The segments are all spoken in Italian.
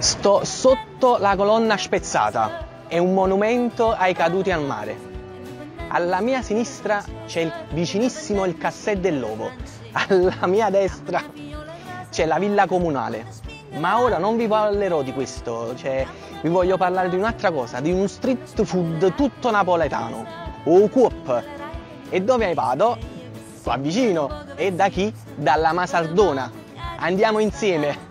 Sto sotto la colonna spezzata, è un monumento ai caduti al mare. Alla mia sinistra c'è vicinissimo il Castel dell'Ovo, alla mia destra c'è la villa comunale. Ma ora non vi parlerò di questo, vi voglio parlare di un'altra cosa, di uno street food tutto napoletano, o cuoppo. E dove vado? Qua vicino. E da chi? Dalla Masardona. Andiamo insieme!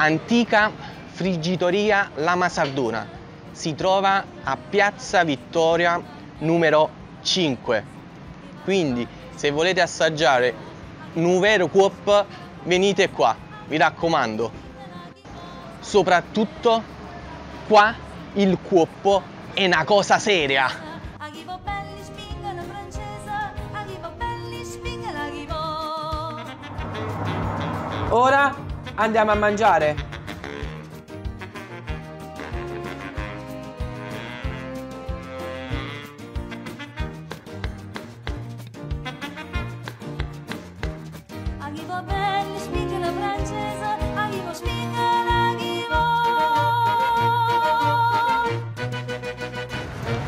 Antica Friggitoria La Masardona si trova a Piazza Vittoria numero 5, quindi se volete assaggiare un vero cuoppo venite qua, vi raccomando. Soprattutto qua il cuoppo è una cosa seria. Ora andiamo a mangiare.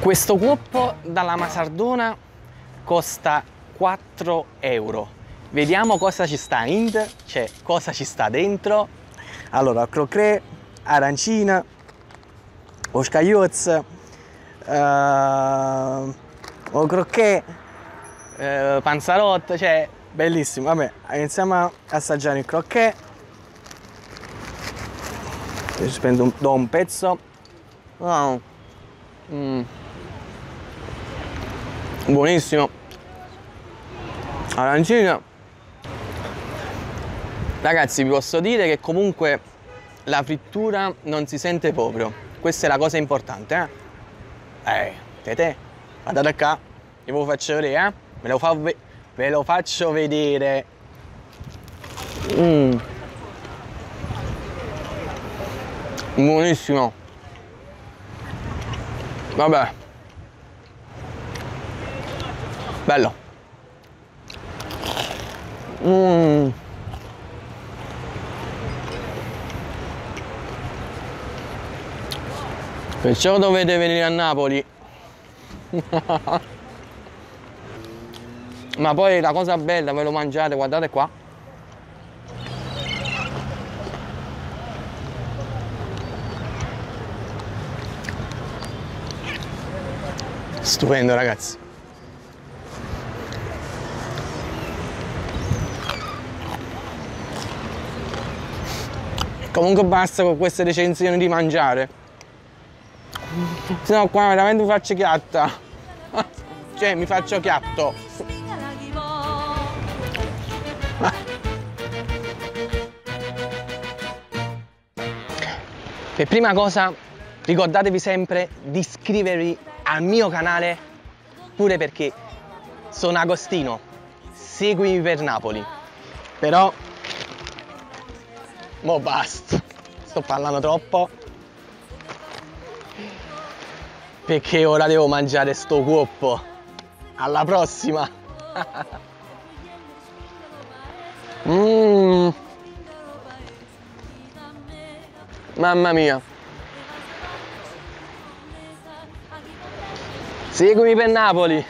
Questo cuoppo dalla Masardona costa 4 euro. Vediamo cosa ci sta cosa ci sta dentro. Allora, crocrè, arancina, oscagliozza, crocchè, panzarotto, bellissimo. Vabbè, iniziamo a assaggiare il crocchè. Io prendo do un pezzo. Wow. Buonissimo. Arancina. Ragazzi, vi posso dire che comunque la frittura non si sente proprio. Questa è la cosa importante, guardate qua, io ve lo faccio vedere, ve lo faccio vedere. Buonissimo. Vabbè. Bello. Perciò dovete venire a Napoli. Ma poi la cosa bella, ve lo mangiate, guardate qua. Stupendo, ragazzi. Comunque basta con queste recensioni di mangiare. Sennò qua veramente mi faccio chiatta. Mi faccio chiatto. Per prima cosa ricordatevi sempre di iscrivervi al mio canale, pure perché sono Agostino, seguimi per Napoli. Però mo basta, sto parlando troppo, perché ora devo mangiare sto cuoppo. Alla prossima! Mamma mia! Seguimi per Napoli!